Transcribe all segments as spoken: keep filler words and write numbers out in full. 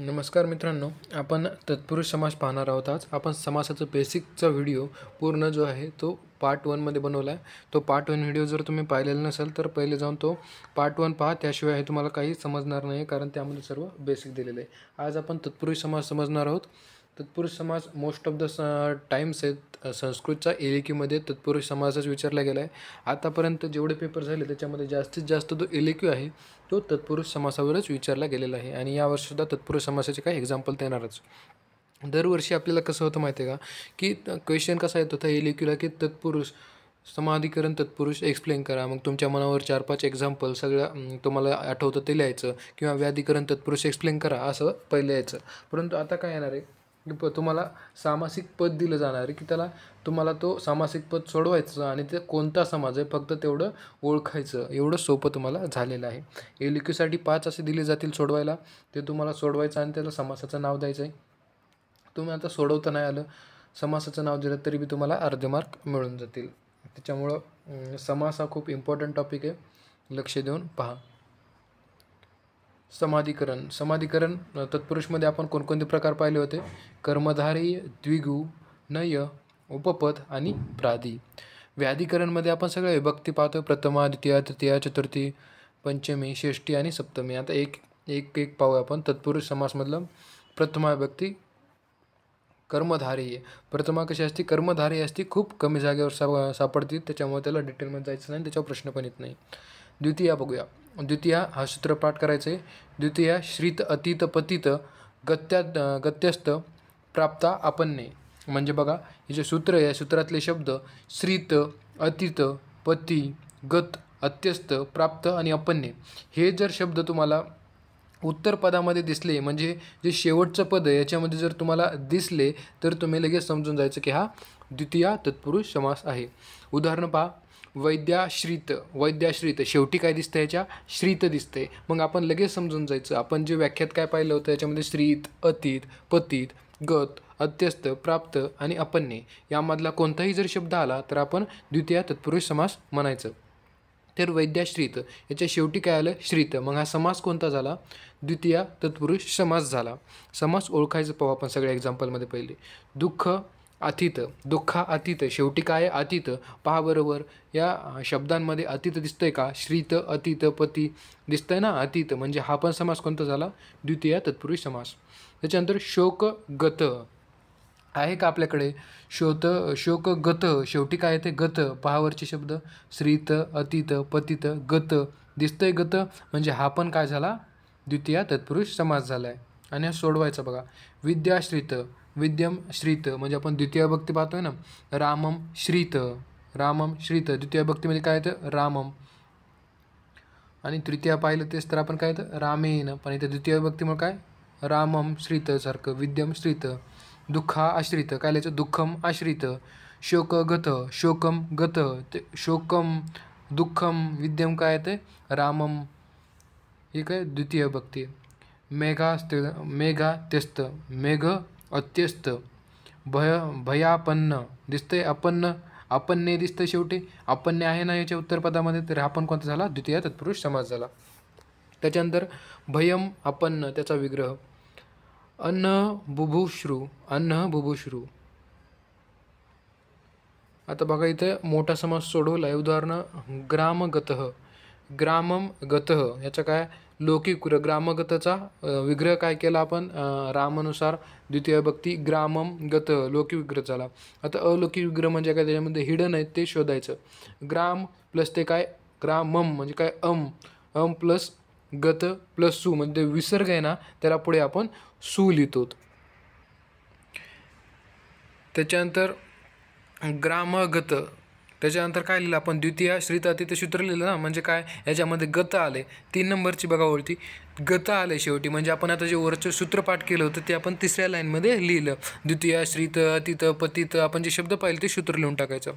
नमस्कार मित्रांनो, आपण तत्पुरुष समास पाहणार आहोत। आज आपण समासाचं बेसिकचा व्हिडिओ पूर्ण जो आहे तो पार्ट वन मध्ये बनवला आहे। तो पार्ट वन व्हिडिओ जर तुम्ही पाहिलेला नसेल तर पहिले जाऊन तो पार्ट वन पहा, त्याशिवाय हे तुम्हाला काही समजणार नाही, कारण त्यामध्ये सर्व बेसिक दिलेले आहे। आज आपण तत्पुरुष समास समजणार आहोत। तत्पुरुष समास मोस्ट ऑफ द टाइम्स आहेत संस्कृतचा एलेक्यूमध्ये तत्पुरुष समासच विचारला गेला आहे। आतापर्यंत जेवढे पेपर झाले त्याच्यामध्ये जास्तीत जास्त जो एलेक्यू आहे तो तत्पुरुष समासावरच विचारला गेलेला आहे, आणि या वर्षी सुद्धा तत्पुरुष समासाचे काही एक्झाम्पल देणारच। दरवर्षी आपल्याला कसं होतं माहिती आहे का, की क्वेश्चन कसा येतो त्या एलेक्यूला, की तत्पुरुष समाधिकरण तत्पुरुष एक्सप्लेन करा। मग तुमच्या मनावर चार पाच एक्झाम्पल सगळं तुम्हाला आठवतं ते लिहायचं, किंवा व्याधिकरण तत्पुरुष एक्सप्लेन करा असं पहिले यायचं। परंतु आता काय येणार आहे, तुम्हाला सामासिक पद दिलं जाणार आहे, की त्याला तुम्हाला तो सामासिक पद सोडवायचं आणि ते कोणता समास आहे फक्त तेवढं ओळखायचं। एवढं सोपं तुम्हाला झालेलं आहे। एलेक्यू साठी पाच असे दिले जातील सोडवायला, ते तुम्हाला सोडवायचं आणि त्याला समासाचं नाव द्यायचं आहे। तुम्ही आता सोडवता नाही आलं समासाचं नाव दिलं तरी बी तुम्हाला अर्धे मार्क मिळून जातील। त्याच्यामुळं समास हा खूप इम्पॉर्टंट टॉपिक आहे, लक्ष देऊन पहा। समाधिकरण समाधिकरण तत्पुरुषमध्ये आपण कोणकोणते प्रकार पाहिले होते, कर्मधारय, द्विगु, नय, उपपद आणि प्रादी। व्याधिकरणमध्ये आपण सगळ्या विभक्ती पाहतो, प्रथमा, द्वितीया, तृतीया, चतुर्थी, पंचमी, षष्ठी आणि सप्तमी। आता एक एक एक पाहूया आपण। तत्पुरुष समासमधलं प्रथमा विभक्ती कर्मधारय। प्रथमा कशी असते, कर्मधारय असते, खूप कमी जागेवर सा सापडते, त्याच्यामुळे त्याला डिटेलमध्ये जायचं नाही, त्याच्यावर प्रश्न पण येत नाही। द्वितीया बघूया। द्वितीया हा सूत्रपाठ करायचा आहे। द्वितीया श्रित अतीत पतित गत्या गत्यस्थ प्राप्ता आपन्ने, म्हणजे बघा हे जे सूत्र आहे या सूत्रातले शब्द श्रित, अतीत, पती, गत, अत्यस्त, प्राप्त आणि अपन्ने हे जर शब्द तुम्हाला उत्तर पदामध्ये दिसले, म्हणजे जे शेवटचं पद आहे याच्यामध्ये जर तुम्हाला दिसले तर तुम्ही लगेच समजून जायचं की हा द्वितीया तत्पुरुष समास आहे। उदाहरण पहा, वैद्याश्रित वैद्याश्रित शेवटी काय दिसतं याच्या, श्रित दिसते। मग आपण लगेच समजून जायचं आपण जे व्याख्यात काय पाहिलं होतं याच्यामध्ये श्रित, अतीत, पतित, गत, अत्यस्त, प्राप्त आणि अपन्ने यामधला कोणताही जर शब्द आला तर आपण द्वितीया तत्पुरुष समास म्हणायचं। तर वैद्याश्रित याच्या शेवटी काय आलं, श्रित। मग हा समास कोणता झाला, द्वितीया तत्पुरुष समास झाला। समास ओळखायचं पाहू आपण सगळ्या एक्झाम्पलमध्ये। पहिले दुःख अतीत, दुःखा अतीत, शेवटी काय आहे, अतीत। पहा बरोबर या शब्दांमध्ये अतीत दिसतंय का, श्रित, अतीत, पती दिसतंय ना, अतीत, म्हणजे हा पण समास कोणता झाला, द्वितीया तत्पुरुष समास। त्याच्यानंतर शोक गत आहे का आपल्याकडे, शोत शोक गत शेवटी काय आहे ते, गत। पहावरचे शब्द श्रित, अतीत, पतित, गत दिसतंय, गत म्हणजे हा पण काय झाला, द्वितीया तत्पुरुष समास झाला आहे। आणि सोडवायचा बघा, विद्याश्रित विद्यम श्रित, म्हणजे आपण द्वितीय भक्ती पाहतोय ना, रामम श्रित, रामम श्रित द्वितीय भक्तीमध्ये काय येतं, रामम। आणि तृतीया पाहिलं तेच तर आपण काय येतं, रामेन, पण इथं द्वितीय भक्तीमुळे काय रामम श्रित सारखं, विद्यम श्रित। दुःखा आश्रित काय लिहायचं, दुःखम आश्रित। शोक गत शोकम गत, शोकम दुःखम विद्यम काय येते, रामम, हे काय द्वितीय भक्ती। मेघा मेघा त्यस्त, मेघ अत्यस्त, भय भयापन्न दिसतंय, अपन्न अपन्ने दिसतंय, शेवटी अपन्ने आहे ना याच्या उत्तरपदामध्ये, तर हा पण कोणता झाला, द्वितीया तत्पुरुष समास झाला। त्याच्यानंतर भयम अपन्न त्याचा विग्रह, अन्न बुभुश्रू अन्न बुभुश्रू। आता बघा इथे मोठा समास सोडवला आहे। उदाहरणं ग्रामगत ग्रामम गत, याचा काय लौकिक ग्रामगतचा विग्रह काय केला आपण, रामानुसार द्वितीय भक्ती ग्रामम गत लौकिक विग्रह झाला। आता अलौकिक विग्रह म्हणजे काय, त्याच्यामध्ये हिडन आहे ते शोधायचं। ग्राम प्लस ते काय ग्रामम म्हणजे काय, अम अम प्लस गत प्लस सु म्हणजे विसर्ग आहे ना त्याला पुढे आपण सु लिहितो। त्याच्यानंतर ग्रामगत, त्याच्यानंतर काय लिहिलं आपण, द्वितीया श्रित अतित सूत्र लिहिलं ना, म्हणजे काय याच्यामध्ये गत आले। तीन नंबरची बघा ओळखी, गत आले शेवटी, म्हणजे आपण आता जे वरचं सूत्रपाठ केलं होतं ते आपण तिसऱ्या लाईनमध्ये लिहिलं। द्वितीया श्रित अतित पतित आपण जे शब्द पाहिले ते सूत्र लिहून टाकायचं।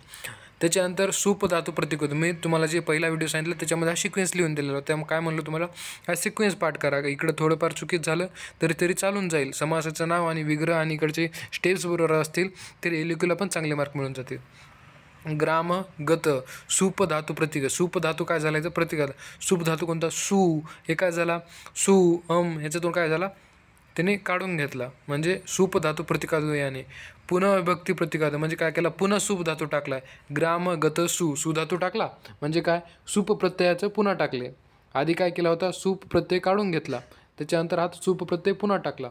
त्याच्यानंतर सुप धातू प्रतिकृत, मी तुम्हाला जे पहिला व्हिडिओ सांगितलं त्याच्यामध्ये हा सिक्वेन्स लिहून दिलेला होता, त्यामुळे काय म्हणलं तुम्हाला हा सिक्वेन्स पाठ करा, इकडं थोडंफार चुकीत झालं तरी तरी चालून जाईल। समासाचं नाव आणि विग्रह आणि इकडचे स्टेप्स बरोबर असतील तरी एलेक्यूला पण चांगले मार्क मिळून जातील। ग्राम गत सुप धातू प्रतिक, सुप धातू काय झाला याचं प्रतिक, सुप धातू कोणता, सु, हे काय झाला सु, अम, ह्याच्यातून काय झाला त्याने काढून घेतला म्हणजे सूप धातू प्रतिकादो याने. पुनर्विभक्ती प्रतिकादो म्हणजे काय केला, पुनः सूप धातू टाकला. ग्राम गत सु सुधातू टाकला म्हणजे काय, सूप प्रत्ययाचं पुन्हा टाकले. आधी काय केला होता, सूप प्रत्यय काढून घेतला, त्याच्यानंतर हा सूप प्रत्यय पुन्हा टाकला.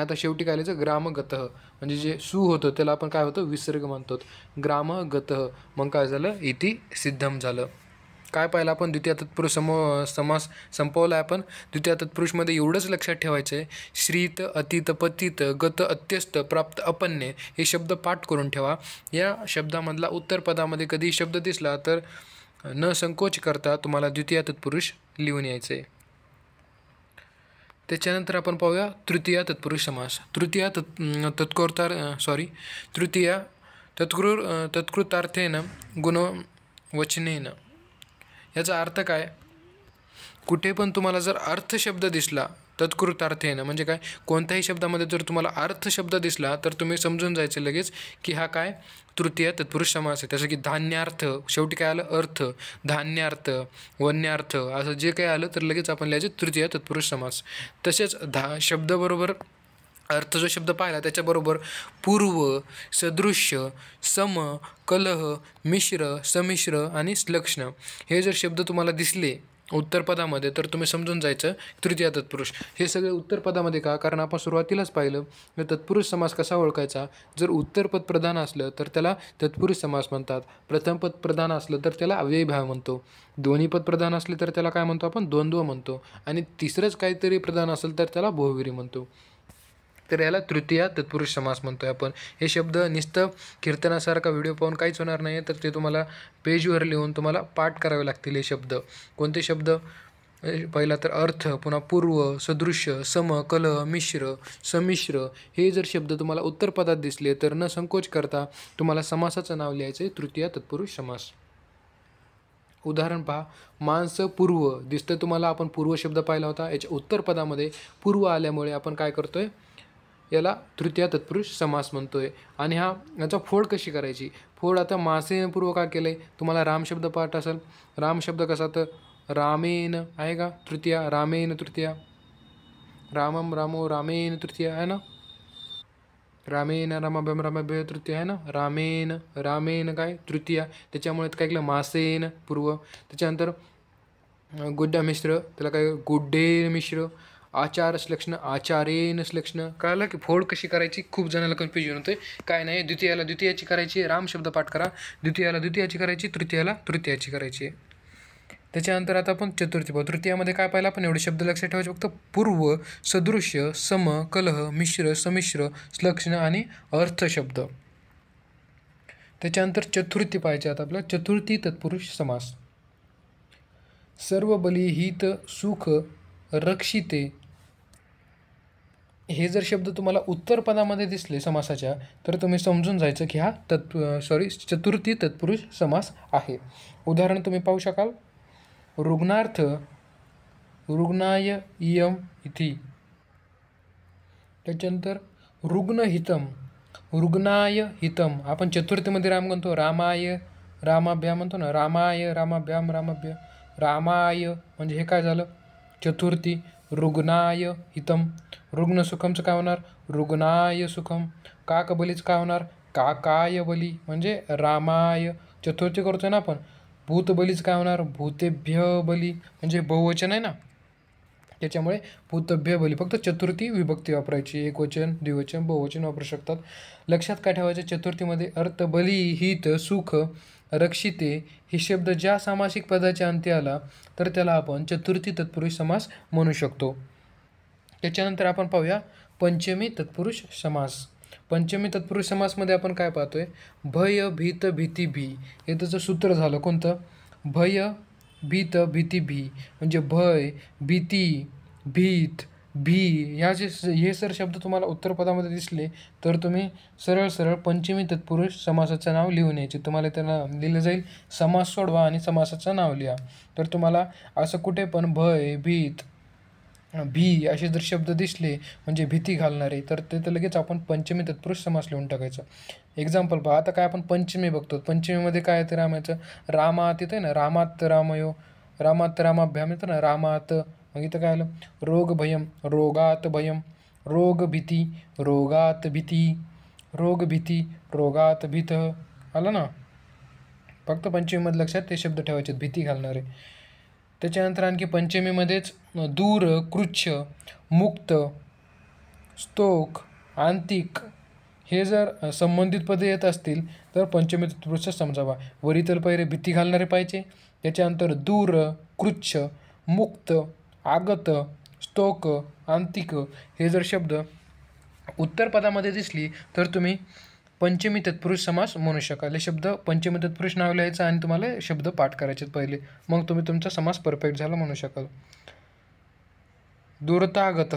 आता शेवटी काय लिहायचं, ग्रामगत म्हणजे जे सु होतं त्याला आपण काय होतं विसर्ग म्हणतो, ग्रामगत. मग काय झालं, इति सिद्धम झालं. काय पाहिलं आपण, द्वितीय तत्पुरुष सम समास संपवला आपण. द्वितीय तत्पुरुषमध्ये एवढंच लक्षात ठेवायचं आहे, श्रीत अतीत पतित गत अत्यस्त प्राप्त अपन्ने हे शब्द पाठ करून ठेवा. या शब्दामधला उत्तर पदामध्ये कधी शब्द दिसला तर न संकोच करता तुम्हाला द्वितीय तत्पुरुष लिहून यायचं आहे. त्याच्यानंतर आपण पाहूया तृतीया तत्पुरुष समास. तृतीया तत् तत्कृतार सॉरी तृतीया तत्कृ तत्कृतार्थेन गुणवचनेन. याचा अर्थ काय, कुठे पण तुम्हाला जर अर्थ शब्द दिसला तत्कृतार्थेन म्हणजे काय, कोणत्याही शब्दामध्ये जर तुम्हाला अर्थ शब्द दिसला तर तुम्ही समजून जायचे लगेच की हा काय तृतीया तत्पुरुष समास आहे. जसं की धान्यार्थ, शेवटी काय आलं अर्थ, धान्यार्थ वन्यार्थ असं जे काय आलं तर लगेच आपण लिहायचे तृतीया तत्पुरुष समास. तसेच धा शब्दाबरोबर अर्थ जो शब्द पाहिला त्याच्याबरोबर पूर्व सदृश्य सम कलह मिश्र समिश्र आणि श्लक्ष्ण हे जर शब्द तुम्हाला दिसले उत्तरपदामध्ये तर तुम्ही समजून जायचं तृतीया तत्पुरुष. हे सगळे उत्तरपदामध्ये का, कारण आपण सुरुवातीलाच पाहिलं की तत्पुरुष समास कसा ओळखायचा. जर उत्तरपद प्रधान असलं तर त्याला तत्पुरुष समास म्हणतात, प्रथमपद प्रधान असलं तर त्याला अव्ययभाव म्हणतो, दोन्ही पद प्रधान असले तर त्याला काय म्हणतो आपण, द्वंद्व म्हणतो, आणि तिसरंच काहीतरी प्रधान असेल तर त्याला बहुविरी म्हणतो. तर याला तृतीया तत्पुरुष समास म्हणतो आपण. हे शब्द निस्तं कीर्तनासारखा व्हिडिओ पाहून काहीच होणार नाही, तर ते तुम्हाला पेजवर लिहून तुम्हाला पाठ करावे लागतील. हे शब्द कोणते शब्द, पहिला तर अर्थ, पुन्हा पूर्व सदृश्य सम कलह मिश्र समिश्र हे जर शब्द तुम्हाला उत्तरपदात दिसले तर न संकोच करता तुम्हाला समासाचं नाव लिहायचं आहे तृतीया तत्पुरुष समास. उदाहरण पहा, माणसं पूर्व दिसतं तुम्हाला, आपण पूर्व शब्द पाहिला होता, याच्या उत्तरपदामध्ये पूर्व आल्यामुळे आपण काय करतोय याला तृतीया तत्पुरुष समास म्हणतोय. आणि हा याचा फोड कशी करायची, फोड आता मासेन पूर्व का केलं आहे, तुम्हाला राम शब्द पाठ असेल, राम शब्द कसा तर रामेन आहे का तृतीया, रामेन तृतीया, रामम रामो रामेन तृतीया आहे ना, रामेन रामाभ्यम रामाभ्य तृतीया आहे ना, रामेन रामेन काय तृतीया. त्याच्यामुळे काय केलं, मासेन पूर्व. त्याच्यानंतर गुड्डा मिश्र, त्याला काय गुड्डे मिश्र, आचार श्लक्षण आचारेन श्लक्षण. कळलं की फोड कशी करायची, खूप जणांना कन्फ्युजन होते. काय नाही, द्वितीयाला द्वितीयाची करायची, राम शब्द पाठ करा, द्वितीयाला द्वितीयाची करायची, तृतीयाला तृतीयाची करायची. त्याच्यानंतर आता आपण चतुर्थी पाहू. तृतीयामध्ये काय पाहिलं आपण, एवढे शब्द लक्षात ठेवायचे फक्त, पूर्व सदृश्य सम कलह मिश्र समिश्र श्लक्षण आणि अर्थ शब्द. त्याच्यानंतर चतुर्थी पाहायची आता आपला, चतुर्थी तत्पुरुष समास. सर्व बली हित सुख रक्षिते हे जर शब्द तुम्हाला उत्तरपदामध्ये दिसले समासाच्या तर तुम्ही समजून जायचं की हा तत् सॉरी चतुर्थी तत्पुरुष समास आहे. उदाहरण तुम्ही पाहू शकाल, रुग्णार्थ रुग्णाय इयम इति. त्याच्यानंतर रुग्णहितम रुग्णाय हितम. आपण चतुर्थीमध्ये राम म्हणतो, रामाय रामाभ्या म्हणतो ना, रामाय रामाभ्याम रामाभ्य रामाय म्हणजे हे काय झालं चतुर्थी. रुग्णाय हितम, रुग्ण सुखमचं काय होणार रुग्णाय सुखम. काकबलीचं काय होणार काकाय बली म्हणजे रामाय. चतुर्थी करतोय ना आपण. भूतबलीचं काय होणार भूतेभ्य बली म्हणजे बहुवचन आहे ना, त्याच्यामुळे भूतभ्य बली. फक्त चतुर्थी विभक्ती वापरायची, एकवचन द्विवचन बहुवचन वापरू शकतात. लक्षात काय ठेवायचं, चतुर्थीमध्ये अर्थ बली हित सुख रक्षिते हे शब्द ज्या सामासिक पदाच्या अंती आला तर त्याला आपण चतुर्थी तत्पुरुष समास म्हणू शकतो. त्याच्यानंतर आपण पाहूया पंचमी तत्पुरुष समास. पंचमी तत्पुरुष समासमध्ये आपण काय पाहतोय, भय भीत भीती भी हे त्याचं सूत्र झालं. कोणतं, भय भीत भीती भी म्हणजे भय भीती भीत भी ह्या जे हे सर शब्द तुम्हाला उत्तरपदामध्ये दिसले तर तुम्ही सरळ सरळ पंचमी तत्पुरुष समासाचं नाव लिहून यायचे. तुम्हाला त्यांना लिहिलं जाईल समास सोडवा आणि समासाचं नाव लिहा. तर तुम्हाला असं कुठे पण भय भीत भी असे जर शब्द दिसले म्हणजे भीती घालणारे तर ते तर लगेच आपण पंचमी तत्पुरुष समास लिहून टाकायचं. एक्झाम्पल पहा आता काय आपण पंचमी बघतो. पंचमीमध्ये काय ते रामाचं रामा तिथे ना, रामात रामयो रामात रामाभ्याम येतं ना, रामात. मग इथं काय आलं रोग भयम रोगात भयम रोगभीति रोगात भीति रोगभीति रोगात भीत आलं ना. फक्त पंचमीमध्ये लक्षात ते शब्द ठेवायचे भीती घालणारे. त्याच्यानंतर आणखी पंचमीमध्येच दूर कृच्छ मुक्त स्तोक आंतिक हे जर संबंधित पदे येत असतील तर पंचमी तत्पुरुष समजावा. वरी तर पहिले भीती घालणारे पाहिजे, त्याच्यानंतर दूर कृच्छ मुक्त आगत स्तोक आंतिक हे जर शब्द उत्तर पदामध्ये दिसली तर तुम्ही पंचमी तत्पुरुष समास म्हणू शकाल. शब्द पंचमी तत्पुरुष नाव लिहायचं आणि तुम्हाला शब्द पाठ करायचे पहिले, मग तुम्ही तुमचा समास परफेक्ट झाला म्हणू शकाल. दूरतागत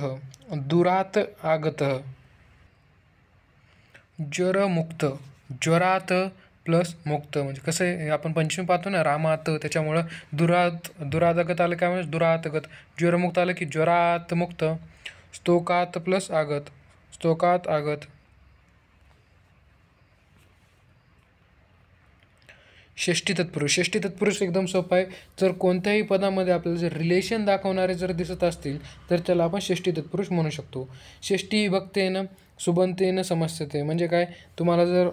दुरात आगत ज्वरमुक्त ज्वरात प्लस मुक्त म्हणजे कसं आहे आपण पंचमी पाहतो ना रामात, त्याच्यामुळं दुरात दुरातगत आलं काय म्हणजे दुरातगत, ज्वरमुक्त आलं की ज्वरात मुक्त, स्तोकात प्लस आगत स्तोकात आगत, षष्टी तत्पुरुष षष्टी तत्पुरुष एकदम सोपं आहे. जर कोणत्याही पदामध्ये आपल्याला जर रिलेशन दाखवणारे जर दिसत असतील तर त्याला आपण षष्टी तत्पुरुष म्हणू शकतो. षष्टी विभक्तेनं सुबंतेनं समजते म्हणजे काय, तुम्हाला जर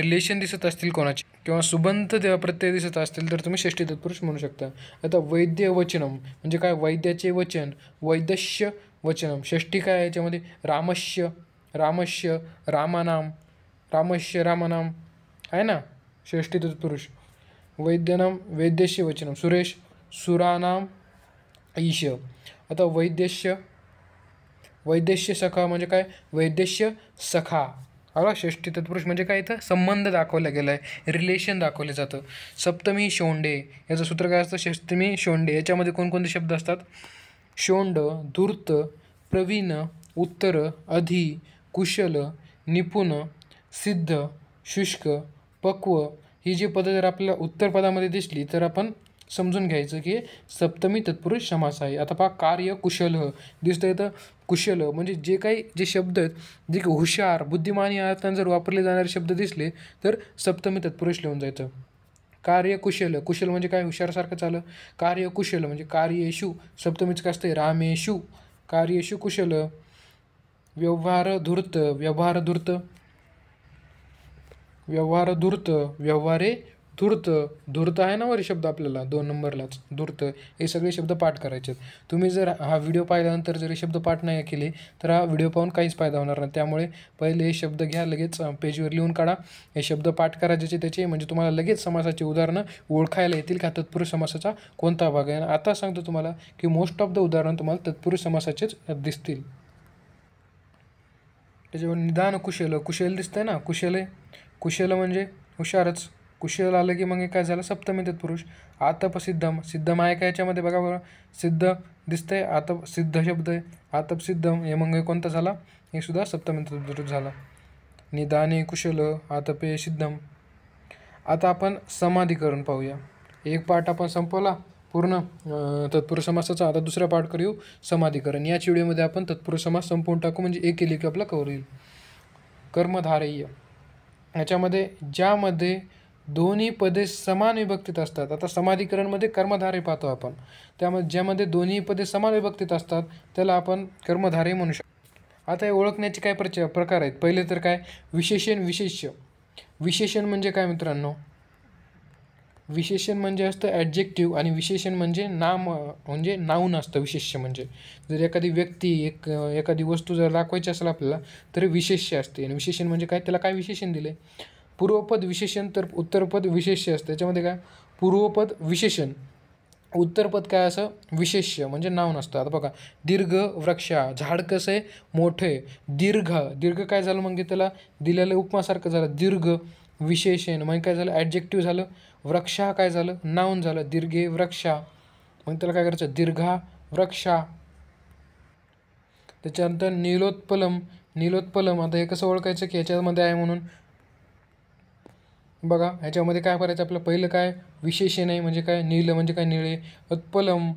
रिलेशन दिसत असतील कोणाचे किंवा सुबंत प्रत्यय दिसत असतील तर तुम्ही षष्टी तत्पुरुष म्हणू शकता. आता वैद्य वचनम म्हणजे काय, वैद्याचे वचन वैद्यस्य वचनम. षष्टी काय याच्यामध्ये रामस्य रामस्य रामानाम रामस्य रामानाम आहे ना षष्ठी तत्पुरुष. वैद्यनाम वैद्यस्य वचनम सुरेश सुरानाम ईश. आता वैद्यस्य वैद्यस्य सखा म्हणजे काय वैद्यस्य सखा आला. षष्ठी तत्पुरुष म्हणजे काय इथं संबंध दाखवला गेला आहे, रिलेशन दाखवले जातं. सप्तमी शोंडे याचं सूत्र काय असतं सप्तमी शोंडे. याच्यामध्ये कोणकोणते शब्द असतात शोंड धूर्त प्रवीण उत्तर अधि कुशल निपुण सिद्ध शुष्क पक्व. ही जी पदं जर आपल्याला उत्तर पदामध्ये दिसली तर आपण समजून घ्यायचं की सप्तमी तत्पुरुष समास आहे. आता पहा कार्य कुशल दिसतं आहे तर कुशल म्हणजे जे काही जे शब्द आहेत जे की हुशार बुद्धिमान या अर्थानं जर वापरले जाणारे शब्द दिसले तर सप्तमी तत्पुरुष लिहून जायचं. कार्य कुशल कुशल म्हणजे काय हुशारसारखंच आलं. कार्य कुशल म्हणजे कार्येषु सप्तमीचं काय असतं रामेषु कार्येषु कुशल. व्यवहार धूर्त व्यवहार धूर्त व्यवहार धूर्त व्यवहारे धूर्त धूर्त आहे ना वरी शब्द आपल्याला दोन नंबरलाच धूर्त. हे सगळे शब्द पाठ करायचे. तुम्ही जर हा व्हिडिओ पाहिल्यानंतर जर हे शब्द पाठ नाही केले तर हा व्हिडिओ पाहून काहीच फायदा होणार नाही. त्यामुळे पहिले हे शब्द घ्या, लगेच पेजवर लिहून काढा, हे शब्द पाठ करा ज्याचे त्याचे, म्हणजे तुम्हाला लगेच समासाची उदाहरणं ओळखायला येतील का तत्पुरुष समासाचा कोणता भाग आहे. आता सांगतो तुम्हाला की मोस्ट ऑफ द उदाहरणं तुम्हाला तत्पुरुष समासाचेच दिसतील. त्याच्यावर निदान कुशल कुशल दिसतंय ना कुशल आहे कुशल म्हणजे हुशारच. कुशल आलं की मग काय झालं सप्तमी तत्पुरुष. आतप सिद्धम सिद्धम आहे का याच्यामध्ये बघा बघा सिद्ध दिसतंय आतप सिद्ध शब्द आहे आतप सिद्धम. हे मग कोणता झाला हे सुद्धा सप्तमी तत्पुरुष झाला. निदाने कुशल आतपे सिद्धम. आता आपण समाधी करून पाहूया. एक पाठ आपण संपवला पूर्ण तत्पुरुष समासाचा. आता दुसरा पाठ करू समाधीकरण. याच व्हिडिओमध्ये आपण तत्पुरुष समास संपवून टाकू म्हणजे एक केली की आपला कव्हर होईल. कर्मधारय्य याच्यामध्ये ज्यामध्ये दोन्ही पदे समान विभक्तीत असतात. आता समाधीकरणमध्ये कर्मधारय पाहतो आपण, त्यामध्ये ज्यामध्ये दोन्ही पदे समान विभक्तीत असतात त्याला आपण कर्मधारय म्हणू शकतो. आता हे ओळखण्याचे काय प्रच प्रकार आहेत. पहिले तर काय विशेषण विशेष्य. विशेषण म्हणजे काय मित्रांनो, विशेषण म्हणजे असतं ॲडजेक्टिव्ह आणि विशेषण म्हणजे नाम म्हणजे नाऊन असतं. विशेष्य म्हणजे जर एखादी व्यक्ती एक एखादी वस्तू जर दाखवायची असेल आपल्याला तर विशेष्य असते. आणि विशेषण म्हणजे काय त्याला काय विशेषण दिले पूर्वपद विशेषण तर उत्तरपद विशेष्य असतं. त्याच्यामध्ये काय पूर्वपद विशेषण उत्तरपद काय असं विशेष्य म्हणजे नाऊन असतं. आता बघा दीर्घ वृक्षा झाड कसं आहे मोठे दीर्घ दीर्घ काय झालं म्हणजे त्याला दिलेलं उपमासारखं झालं दीर्घ विशेषण म्हणजे काय झालं ॲडजेक्टिव्ह झालं. वृक्षा काय झालं नाऊन झालं दीर्घे वृक्षा मग त्याला काय करायचं दीर्घा वृक्षा. त्याच्यानंतर नीलोत्पलम नीलोत्पलम आता हे कसं ओळखायचं की ह्याच्यामध्ये आहे म्हणून बघा ह्याच्यामध्ये काय करायचं आपलं पहिलं काय विशेषण आहे म्हणजे काय नील म्हणजे काय निळे उत्पलम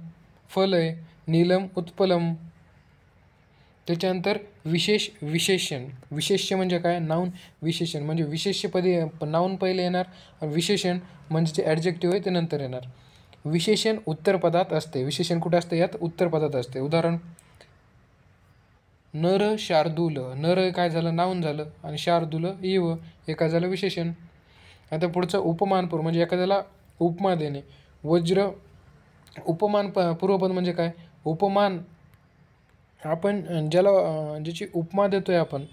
फल आहे नीलम उत्पलम. त्याच्यानंतर विशेष विशेषण विशेष्य म्हणजे काय नाऊन विशेषण म्हणजे विशेष्य पदे नाऊन पहिले येणार, विशेषण म्हणजे जे ॲडजेक्टिव्ह आहे ते नंतर येणार. विशेषण उत्तर पदात असते. विशेषण कुठं असते यात उत्तर पदात असते. उदाहरण नर शार्दूल, नर काय झालं नाउन झालं आणि शार्दूल इव हे काय झालं विशेषण. आता पुढचं उपमानपूर्व म्हणजे एखाद्याला उपमा देणे. वज्र उपमान प पूर्वपद म्हणजे काय उपमान, आपण ज्याला ज्याची उपमा देतो आहे आपण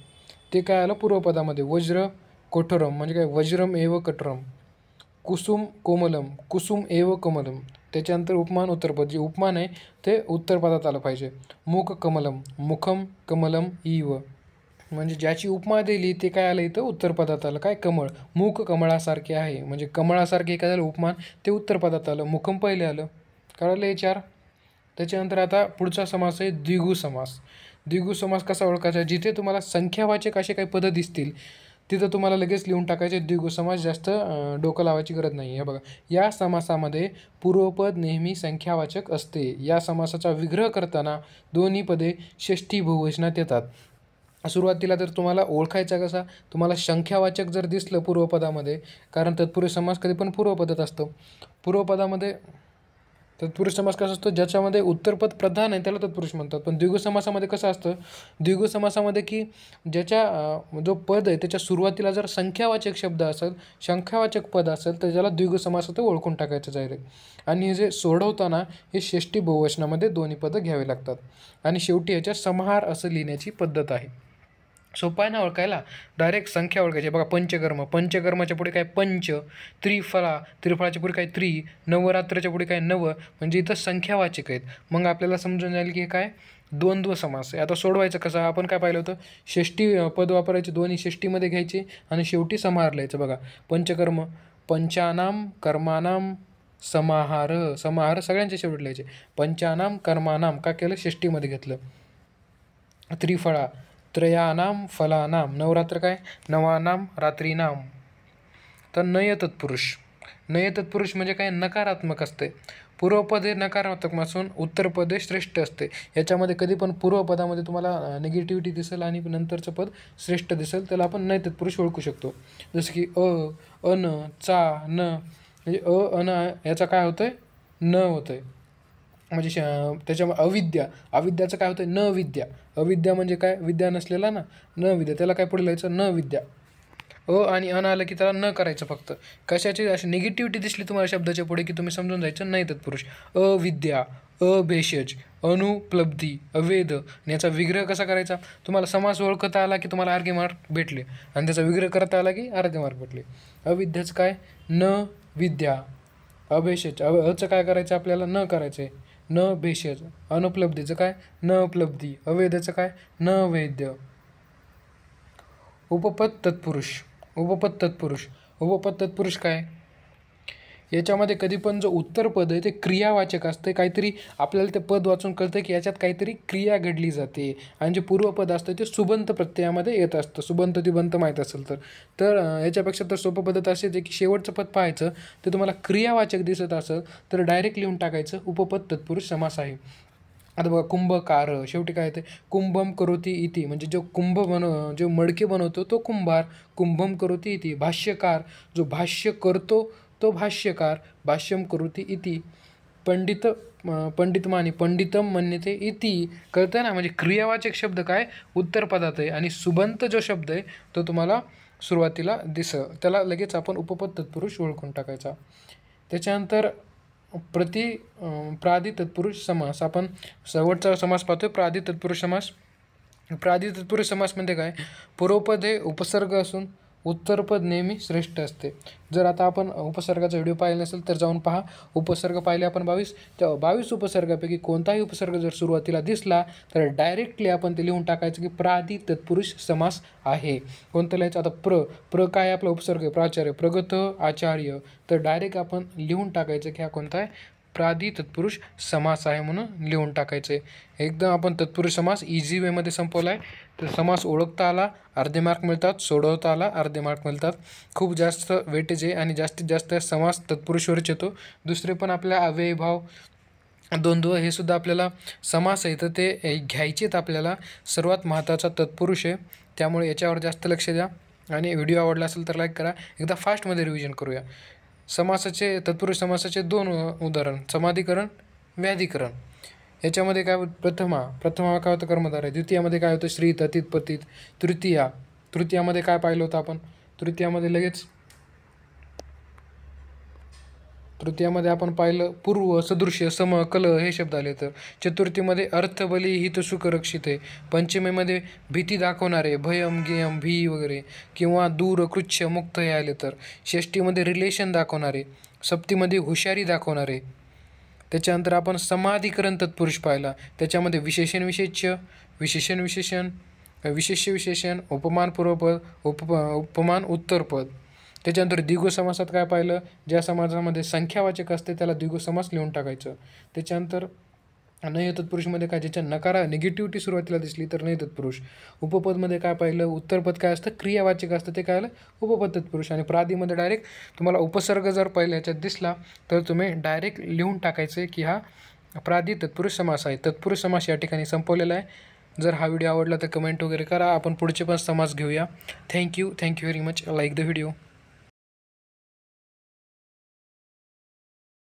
ते काय आलं पूर्वपदामध्ये. वज्र कोठरम म्हणजे काय वज्रम एव कठरम. कुसुम कोमलम, कुसुम एव कोमलम. त्याच्यानंतर उपमान उत्तरपद, जे उपमान आहे ते उत्तरपदात आलं पाहिजे. मुख कमलम, मुखम कमलम इव म्हणजे ज्याची उपमा दिली ते काय आलं इथं उत्तरपदात आलं. काय कमळ, मुख कमळासारखे आहे म्हणजे कमळासारखे काय झालं उपमान, ते उत्तरपदात आलं. मुखम पहिले आलं. कळलं हे चार. त्याच्यानंतर आता पुढचा समास आहे द्विगु समास. द्विगु समास कसा ओळखायचा, जिथे तुम्हाला संख्यावाचक असे काही पदं दिसतील तिथं तुम्हाला लगेच लिहून टाकायचे. द्विगु समास जास्त डोकं लावायची गरज नाही. हे बघा, या समासामध्ये पूर्वपद नेहमी संख्यावाचक असते. या समासाचा विग्रह करताना दोन्ही पदे षष्ठी बहुवचनात येतात. सुरुवातीला तर तुम्हाला ओळखायचा कसा, तुम्हाला संख्यावाचक जर दिसलं पूर्वपदामध्ये, कारण तत्पुरुष समास कधी पण पूर्वपदात असतो. पूर्वपदामध्ये तत्पुरुष समास कसा असतो, ज्याच्यामध्ये उत्तरपद प्रधान आहे त्याला तत्पुरुष म्हणतात. पण द्विगु समासामध्ये कसं असतं, द्विगु समासामध्ये की ज्याच्या जो पद आहे त्याच्या सुरुवातीला जर संख्यावाचक शब्द असेल, संख्यावाचक पद असेल तर ज्याला द्विगु समासात ओळखून टाकायचं डायरेक्ट. आणि हे जे सोडवताना हे षष्ठी बहुवचनामध्ये दोन्ही पदं घ्यावे लागतात. आणि शेवटी याच्या समाहार असं लिहिण्याची पद्धत आहे. सोपा आहे ना ओळखायला, डायरेक्ट संख्या ओळखायची. बघा पंचकर्म, पंचकर्माच्या पुढे काय पंच, त्रिफळा, त्रिफळाच्या पुढे काय त्रि, नवरात्राच्या पुढे काय नव, म्हणजे इथं संख्यावाचक आहेत. मग आपल्याला समजून जाईल की काय द्वंद्व समास आहे. आता सोडवायचं कसं, आपण काय पाहिलं होतं षष्टी पद वापरायचे, दोन्ही षष्टीमध्ये घ्यायचे आणि शेवटी समाहार लिहायचं. बघा पंचकर्म, पंचानाम कर्मानाम समाहार, समाहार सगळ्यांच्या शेवटी लिहायचे. पंचानाम कर्मानाम का केलं षष्टीमध्ये घेतलं. त्रिफळा त्रयानाम फलानाम, नवरात्र काय नवानाम रात्रीनाम. तर नय तत्पुरुष, नय तत्पुरुष म्हणजे काय नकारात्मक असते. पूर्वपद हे नकारात्मक असून उत्तरपद हे श्रेष्ठ असते. याच्यामध्ये कधी पण पूर्वपदामध्ये तुम्हाला निगेटिव्हिटी दिसेल आणि नंतरचं पद श्रेष्ठ दिसेल, त्याला आपण नय तत्पुरुष ओळखू शकतो. जसं की अ, अन, चा, न म्हणजे अ अन याचा काय होतं आहे न होतं आहे. म्हणजे श त्याच्यामध्ये अविद्या, अविद्याचं काय होतं न विद्या. अविद्या म्हणजे काय विद्या नसलेला ना, न विद्या त्याला काय पुढे लिहायचं न विद्या. अ आणि अन आलं की त्याला न करायचं फक्त. कशाची अशी निगेटिव्हिटी दिसली तुम्हाला शब्दाच्या पुढे की तुम्ही समजून जायचं नाही तत्पुरुष. अविद्या, अभेषज, अनुपलब्धी, अवेद. याचा विग्रह कसा करायचा, तुम्हाला समास ओळखता आला की तुम्हाला अर्धे मार्क भेटले आणि त्याचा विग्रह करता आला की अर्धे मार्क भेटले. अविद्याचं काय न विद्या. अभेषज अचं काय करायचं आपल्याला न करायचं आहे न भेषज. अनुपलब्धीचं काय न उपलब्धी. अवेद्याचं काय न वेद्य. उपपद तत्पुरुष, उपपद तत्पुरुष, उपपद तत्पुरुष काय, याच्यामध्ये कधी पण जो उत्तरपद आहे ते क्रियावाचक असते. काहीतरी आपल्याला ते पद वाचून कळतं की याच्यात काहीतरी क्रिया घडली जाते. आणि जे पूर्वपद असतं ते सुबंत प्रत्ययामध्ये येत असतं. सुबंत तिबंत माहीत असेल तर तर याच्यापेक्षा तर सोपं पद्धत असे जे की शेवटचं पद पाहायचं, ते तुम्हाला क्रियावाचक दिसत असेल तर डायरेक्ट लिहून टाकायचं उपपद तत्पुरुष समास आहे. आता बघा कुंभकार, शेवटी काय येते कुंभम करोती इति म्हणजे जो कुंभ बनव जो मडके बनवतो तो कुंभार, कुंभम करोती इति. भाष्यकार, जो भाष्य करतो तो भाष्यकार, भाष्यम करोती इति. पंडित, पंडितमानी, पंडितम मन्यते इति. कळतं ना, म्हणजे क्रियावाचक शब्द काय उत्तरपदात आहे आणि सुबंत जो शब्द आहे तो तुम्हाला सुरुवातीला दिस, त्याला लगेच आपण उपपद तत्पुरुष ओळखून टाकायचा. त्याच्यानंतर प्रति प्रादि तत्पुरुष समास, आपण शेवटचा समास पाहतोय प्रादि तत्पुरुष समास. प्रादि तत्पुरुष समास म्हणजे काय, पूर्वपद हे उपसर्ग असून उत्तरपद नेहमी श्रेष्ठ असते. जर आता आपण उपसर्गाचा व्हिडिओ पाहिला नसेल तर जाऊन पहा. उपसर्ग पाहिले आपण बावीस, त्या बावीस उपसर्गापैकी कोणताही उपसर्ग जर सुरुवातीला दिसला तर डायरेक्टली आपण ते लिहून टाकायचं की प्रादि तत्पुरुष समास आहे. कोणतं लिहायचं, आता प्र, प्र काय आपला उपसर्ग आहे प्राचार्य, प्रगत आचार्य. तर डायरेक्ट आपण लिहून टाकायचं की हा कोणता आहे प्रादि तत्पुरुष समास आहे म्हणून लिहून टाकायचे. एकदम आपण तत्पुरुष समास इझी वेमध्ये संपवला आहे. तर समास ओळखता आला अर्धे मार्क मिळतात, सोडवता आला अर्धे मार्क मिळतात. खूप जास्त वेटेज आहे आणि जास्तीत जास्त समास तत्पुरुषवरच येतो. दुसरे पण आपल्या अव्ययभाव द्वंद्व हे सुद्धा आपल्याला समास आहे तर ते घ्यायचेत आपल्याला. सर्वात महत्त्वाचा तत्पुरुष आहे, त्यामुळे याच्यावर जास्त लक्ष द्या. आणि व्हिडिओ आवडला असेल तर लाईक करा. एकदा फास्टमध्ये रिव्हिजन करूया. समासाचे तत्पुरुष समासाचे दोन उदाहरण, समाधीकरण, व्याधीकरण. याच्यामध्ये काय प्रथमा प्रथमा काय होतं कर्मधारय, द्वितीयामध्ये काय होतं श्रीत अतीत पतित, तृतीया तृतीयामध्ये काय पाहिलं होतं आपण, तृतीयामध्ये लगेच तृतीयामध्ये आपण पाहिलं पूर्व सदृश्य सम कल हे शब्द आले. तर चतुर्थीमध्ये अर्थबली हित सुखरक्षित आहे. पंचमीमध्ये भीती दाखवणारे भयम गेयम भी वगैरे किंवा दूर कृच्छ मुक्त हे आले. तर षष्टीमध्ये रिलेशन दाखवणारे, सप्तीमध्ये हुशारी दाखवणारे. त्याच्यानंतर आपण समाधिकरण तत्पुरुष पाहिला, त्याच्यामध्ये विशेषण विशेष्य विशेषण विशेषण विशेष्य विशेषण उपमान पूर्वपद उप उपमान उत्तरपद. त्याच्यानंतर द्विगु समासात काय पाहिलं, ज्या समासामध्ये संख्यावाचक असते त्याला द्विगु समास लिहून टाकायचं. त्याच्यानंतर नय तत्पुरुषमध्ये काय ज्याच्या नकारा निगेटिव्हिटी सुरुवातीला दिसली तर नय तत्पुरुष. उपपदमध्ये काय पाहिलं, उत्तरपद काय असतं क्रियावाचक असतं ते काय आलं उपपद तत्पुरुष. आणि प्रादीमध्ये डायरेक्ट तुम्हाला उपसर्ग जर पहिल्या ह्याच्यात दिसला तर तुम्ही डायरेक्ट लिहून टाकायचं की हा प्रादी तत्पुरुष समास आहे. तत्पुरुष समास या ठिकाणी संपवलेला आहे. जर हा व्हिडिओ आवडला तर कमेंट वगैरे करा. आपण पुढचे पण समास घेऊया. Thank you thank you very much. Like the video.